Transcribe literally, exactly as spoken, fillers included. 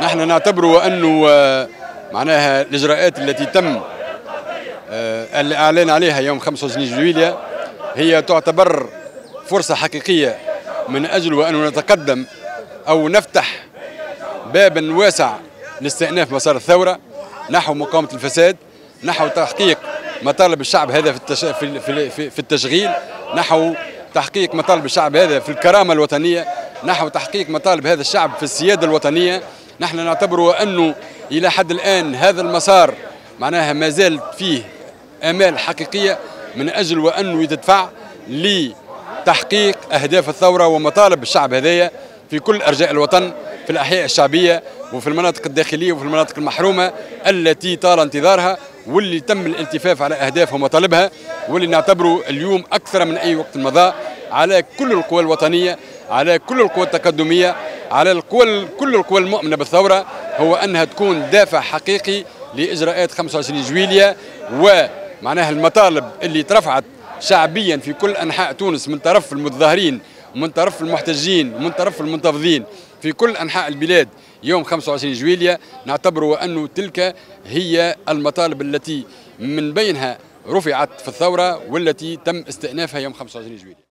نحن نعتبر أنه معناها الإجراءات التي تم الإعلان عليها يوم خمسة وعشرين جويلية هي تعتبر فرصة حقيقية من أجل وأن نتقدم أو نفتح بابا واسع لاستئناف مسار الثورة نحو مقاومة الفساد، نحو تحقيق مطالب الشعب هذا في التشغيل، نحو تحقيق مطالب الشعب هذا في الكرامة الوطنية، نحو تحقيق مطالب هذا الشعب في السيادة الوطنية. نحن نعتبر أنه إلى حد الآن هذا المسار معناها ما زال فيه آمال حقيقية من أجل وأنه يتدفع لتحقيق أهداف الثورة ومطالب الشعب هذايا في كل أرجاء الوطن، في الأحياء الشعبية وفي المناطق الداخلية وفي المناطق المحرومة التي طال انتظارها واللي تم الالتفاف على أهدافها ومطالبها، واللي نعتبره اليوم أكثر من أي وقت مضى على كل القوى الوطنية، على كل القوى التقدمية، على القوى كل القوى المؤمنة بالثورة، هو أنها تكون دافع حقيقي لإجراءات خمسة وعشرين جويلية ومعناها المطالب اللي ترفعت شعبيا في كل أنحاء تونس من طرف المتظاهرين ومن طرف المحتجين ومن طرف المنتفضين في كل أنحاء البلاد يوم خمسة وعشرين جويلية. نعتبر أنه تلك هي المطالب التي من بينها رفعت في الثورة والتي تم استئنافها يوم خمسة وعشرين جويلية.